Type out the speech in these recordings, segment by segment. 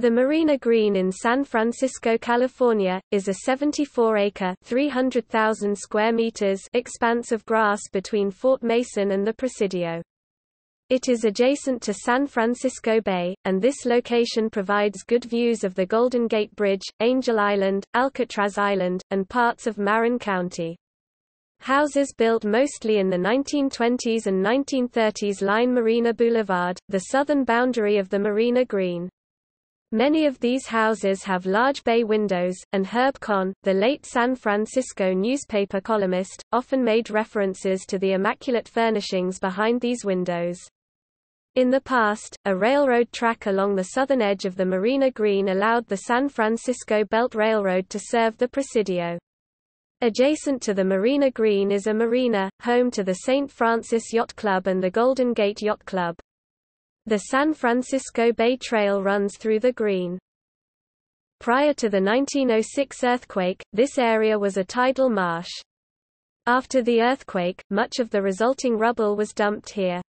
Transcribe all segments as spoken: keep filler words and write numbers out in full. The Marina Green in San Francisco, California, is a seventy-four acre (three hundred thousand square meters) expanse of grass between Fort Mason and the Presidio. It is adjacent to San Francisco Bay, and this location provides good views of the Golden Gate Bridge, Angel Island, Alcatraz Island, and parts of Marin County. Houses built mostly in the nineteen twenties and nineteen thirties line Marina Boulevard, the southern boundary of the Marina Green. Many of these houses have large bay windows, and Herb Caen, the late San Francisco newspaper columnist, often made references to the immaculate furnishings behind these windows. In the past, a railroad track along the southern edge of the Marina Green allowed the San Francisco Belt Railroad to serve the Presidio. Adjacent to the Marina Green is a marina, home to the Saint Francis Yacht Club and the Golden Gate Yacht Club. The San Francisco Bay Trail runs through the green. Prior to the nineteen oh six earthquake, this area was a tidal marsh. After the earthquake, much of the resulting rubble was dumped here.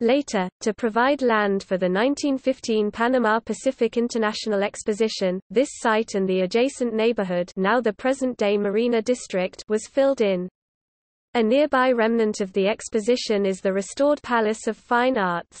Later, to provide land for the nineteen fifteen Panama-Pacific International Exposition, this site and the adjacent neighborhood, now the present-day Marina District, was filled in. A nearby remnant of the exposition is the restored Palace of Fine Arts.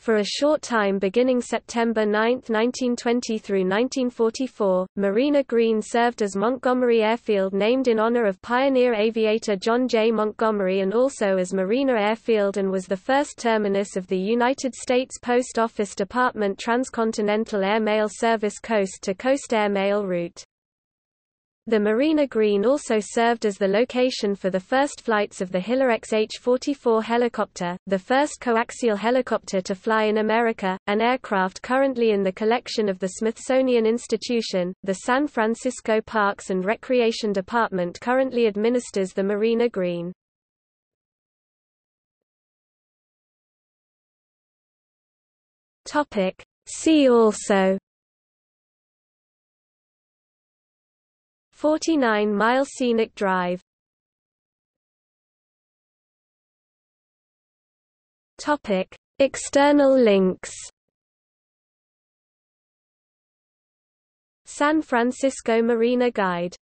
For a short time beginning September ninth nineteen twenty through nineteen forty-four, Marina Green served as Montgomery Airfield, named in honor of pioneer aviator John J. Montgomery, and also as Marina Airfield, and was the first terminus of the United States Post Office Department Transcontinental Air Mail Service Coast to Coast Air Mail Route. The Marina Green also served as the location for the first flights of the Hiller X H forty-four helicopter, the first coaxial helicopter to fly in America, an aircraft currently in the collection of the Smithsonian Institution. The San Francisco Parks and Recreation Department currently administers the Marina Green. Topic: See also Forty-nine Mile Scenic Drive. Topic: External links. San Francisco Marina Guide.